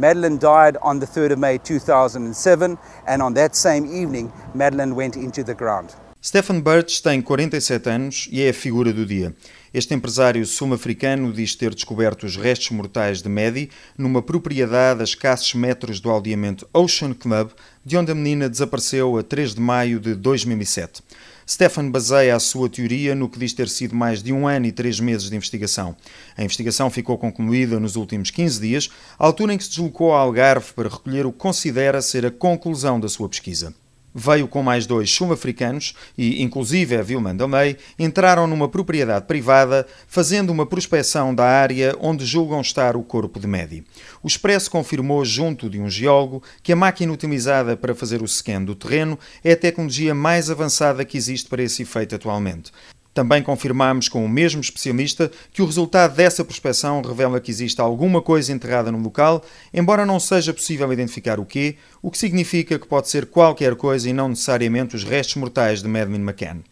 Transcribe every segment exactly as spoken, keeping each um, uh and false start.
Madeleine died on the third of May two thousand seven, and on that same evening, Madeleine went into the ground. Stephen Birch tem quarenta e sete anos e é a figura do dia. Este empresário sul-africano diz ter descoberto os restos mortais de Maddie numa propriedade a escassos metros do aldeamento Ocean Club, de onde a menina desapareceu a três de maio de dois mil e sete. Stephen baseia a sua teoria no que diz ter sido mais de um ano e três meses de investigação. A investigação ficou concluída nos últimos quinze dias, à altura em que se deslocou a Algarve para recolher o que considera ser a conclusão da sua pesquisa. Veio com mais dois sul-africanos e, inclusive, a Vilma Dalmei, entraram numa propriedade privada, fazendo uma prospeção da área onde julgam estar o corpo de Maddie. O Expresso confirmou, junto de um geólogo, que a máquina utilizada para fazer o scan do terreno é a tecnologia mais avançada que existe para esse efeito atualmente. Também confirmámos com o mesmo especialista que o resultado dessa prospeção revela que existe alguma coisa enterrada no local, embora não seja possível identificar o quê, o que significa que pode ser qualquer coisa e não necessariamente os restos mortais de Madeleine McCann.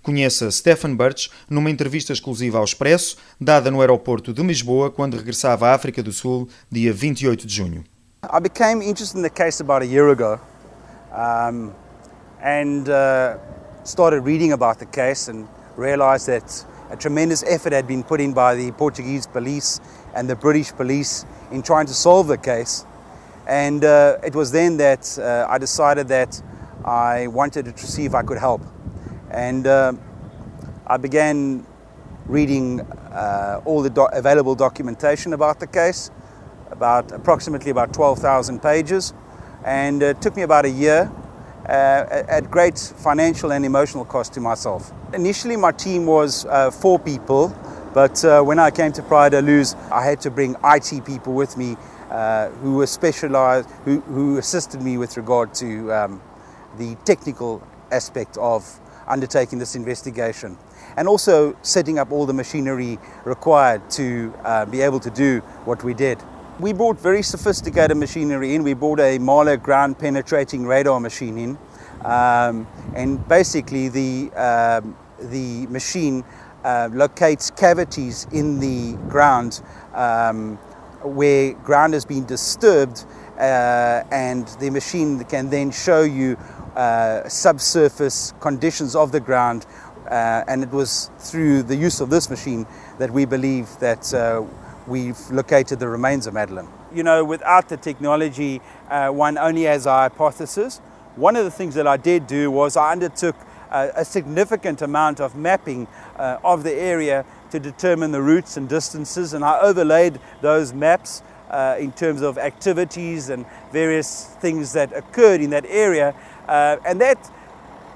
Conheça Stephen Birch numa entrevista exclusiva ao Expresso, dada no aeroporto de Lisboa, quando regressava à África do Sul, dia vinte e oito de junho. I became interested in the case about a year ago, um, and uh, started reading about the case and realized that a tremendous effort had been put in by the Portuguese police and the British police in trying to solve the case. And uh, it was then that uh, I decided that I wanted to see if I could help. And uh, I began reading uh, all the do available documentation about the case, about approximately about twelve thousand pages. And it took me about a year, Uh, at great financial and emotional cost to myself. Initially my team was uh, four people, but uh, when I came to Praia da Luz I had to bring I T people with me uh, who were specialized, who, who assisted me with regard to um, the technical aspect of undertaking this investigation, and also setting up all the machinery required to uh, be able to do what we did. We brought very sophisticated machinery in. We brought a MALA ground penetrating radar machine in, um, and basically the, uh, the machine uh, locates cavities in the ground um, where ground has been disturbed, uh, and the machine can then show you uh, subsurface conditions of the ground, uh, and it was through the use of this machine that we believe that uh, we've located the remains of Madeleine. You know, without the technology, uh, one only has a hypothesis. One of the things that I did do was I undertook a, a significant amount of mapping uh, of the area to determine the routes and distances, and I overlaid those maps uh, in terms of activities and various things that occurred in that area, uh, and that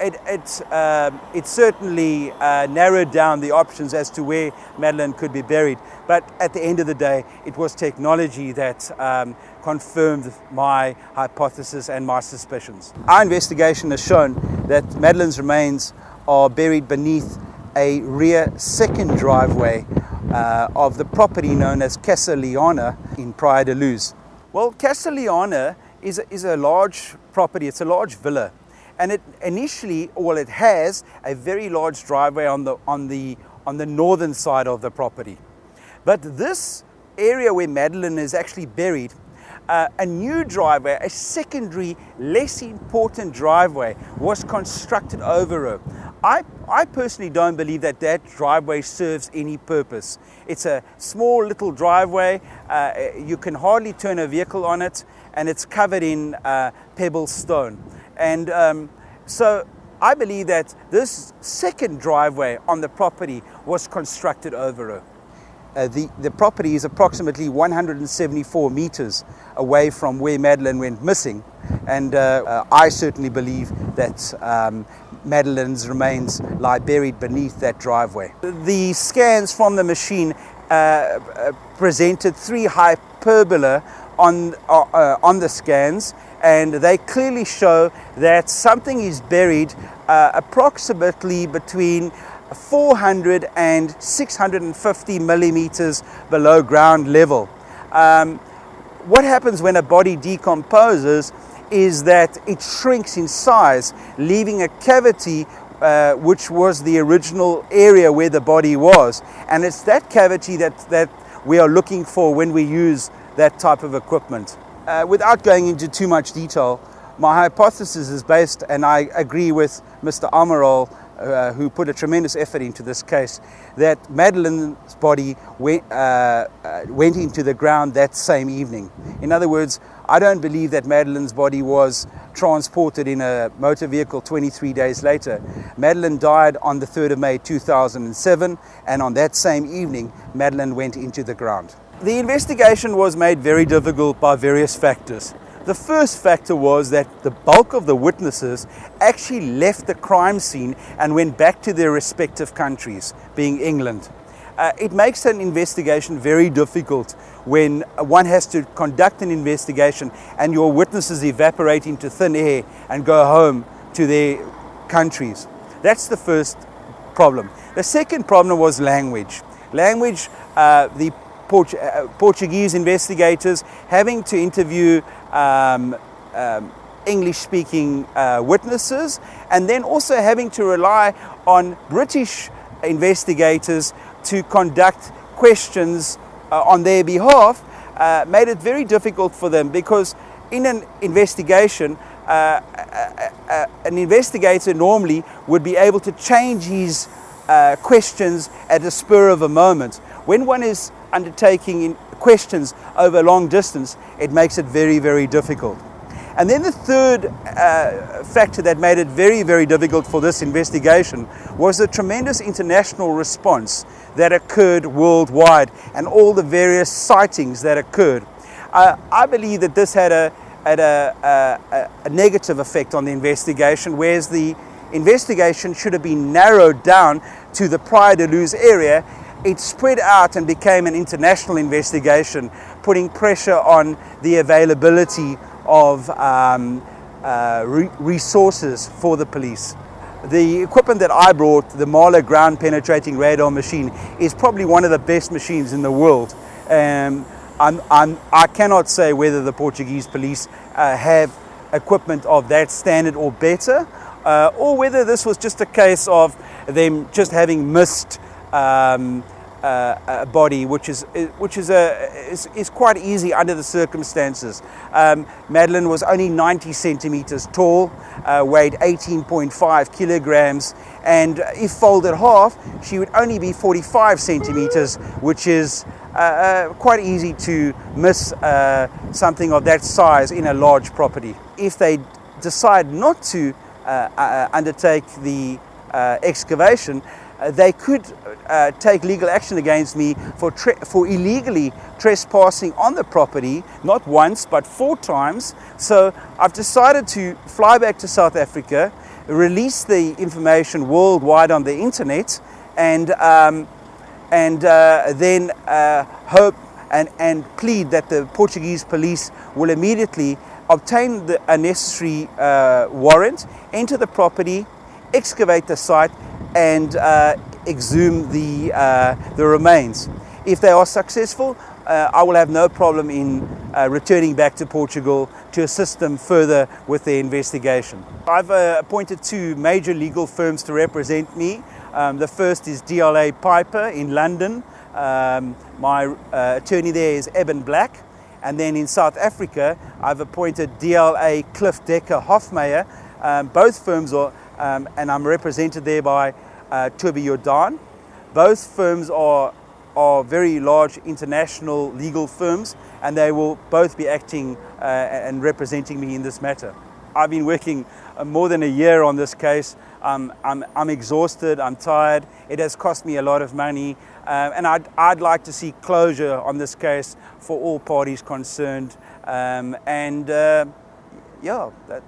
It, it, uh, it certainly uh, narrowed down the options as to where Madeleine could be buried. But at the end of the day, it was technology that um, confirmed my hypothesis and my suspicions. Our investigation has shown that Madeleine's remains are buried beneath a rear second driveway uh, of the property known as Casa Liana in Praia da Luz. Well, Casa Liana is, is a large property, it's a large villa. And it initially, well, it has a very large driveway on the, on the, on the northern side of the property. But this area where Madeleine is actually buried, uh, a new driveway, a secondary, less important driveway was constructed over her. I, I personally don't believe that that driveway serves any purpose. It's a small little driveway, uh, you can hardly turn a vehicle on it, and it's covered in uh, pebble stone. And um, so I believe that this second driveway on the property was constructed over her. Uh, the, the property is approximately one hundred seventy-four meters away from where Madeleine went missing. And uh, uh, I certainly believe that um, Madeleine's remains lie buried beneath that driveway. The scans from the machine uh, presented three hyperbola on, uh, uh, on the scans, and they clearly show that something is buried uh, approximately between four hundred and six hundred fifty millimeters below ground level. Um, what happens when a body decomposes is that it shrinks in size, leaving a cavity uh, which was the original area where the body was. And it's that cavity that, that we are looking for when we use that type of equipment. uh, without going into too much detail, my hypothesis is based, and I agree with Mister Amaral, uh, who put a tremendous effort into this case, that Madeleine's body went, uh, uh, went into the ground that same evening. In other words, I don't believe that Madeleine's body was transported in a motor vehicle twenty-three days later. Madeleine died on the third of May two thousand seven, and on that same evening, Madeleine went into the ground. The investigation was made very difficult by various factors. The first factor was that the bulk of the witnesses actually left the crime scene and went back to their respective countries, being England. Uh, it makes an investigation very difficult when one has to conduct an investigation and your witnesses evaporate into thin air and go home to their countries. That's the first problem. The second problem was language. Language, uh, the Port- uh, Portuguese investigators having to interview Um, um, English-speaking uh, witnesses, and then also having to rely on British investigators to conduct questions uh, on their behalf, uh, made it very difficult for them, because in an investigation, uh, a, a, a, an investigator normally would be able to change his uh, questions at the spur of a moment. When one is undertaking in questions over a long distance, it makes it very, very difficult. And then the third uh, factor that made it very, very difficult for this investigation was the tremendous international response that occurred worldwide and all the various sightings that occurred. Uh, I believe that this had a, had a, a, a negative effect on the investigation, whereas the investigation should have been narrowed down to the Praia da Luz area. It spread out and became an international investigation, putting pressure on the availability of um, uh, re resources for the police. The equipment that I brought, the MALA ground penetrating radar machine, is probably one of the best machines in the world. Um, I'm, I'm, I cannot say whether the Portuguese police uh, have equipment of that standard or better, uh, or whether this was just a case of them just having missed Um, uh, a body, which is which is a is, is quite easy under the circumstances. Um, Madeleine was only ninety centimeters tall, uh, weighed eighteen point five kilograms, and if folded half, she would only be forty-five centimeters, which is uh, uh, quite easy to miss uh, something of that size in a large property. If they decide not to uh, uh, undertake the uh, excavation, they could uh, take legal action against me for, tre for illegally trespassing on the property, not once, but four times. So I've decided to fly back to South Africa, release the information worldwide on the internet, and, um, and uh, then uh, hope and, and plead that the Portuguese police will immediately obtain the, a necessary uh, warrant, enter the property, excavate the site, and uh, exhume the, uh, the remains. If they are successful, uh, I will have no problem in uh, returning back to Portugal to assist them further with their investigation. I've uh, appointed two major legal firms to represent me. Um, the first is D L A Piper in London. Um, my uh, attorney there is Eben Black. And then in South Africa, I've appointed D L A Cliffe Dekker Hofmeyr. Um, both firms are Um, and I'm represented there by uh, Toby Jordan. Both firms are, are very large international legal firms, and they will both be acting uh, and representing me in this matter. I've been working uh, more than a year on this case. Um, I'm, I'm exhausted, I'm tired, it has cost me a lot of money, uh, and I'd, I'd like to see closure on this case for all parties concerned. Um, and uh, yeah, that,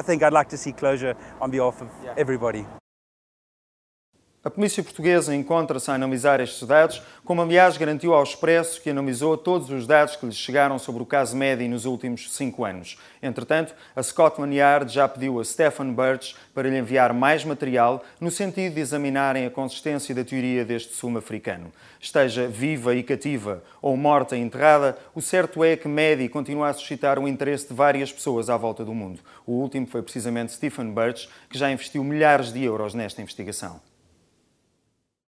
I think I'd like to see closure on behalf of everybody. A polícia portuguesa encontra-se a analisar estes dados, como aliás garantiu ao Expresso que analisou todos os dados que lhes chegaram sobre o caso Medi nos últimos cinco anos. Entretanto, a Scotland Yard já pediu a Stephen Birch para lhe enviar mais material no sentido de examinarem a consistência da teoria deste sul-africano. Esteja viva e cativa ou morta e enterrada, o certo é que Medi continua a suscitar o interesse de várias pessoas à volta do mundo. O último foi precisamente Stephen Birch, que já investiu milhares de euros nesta investigação.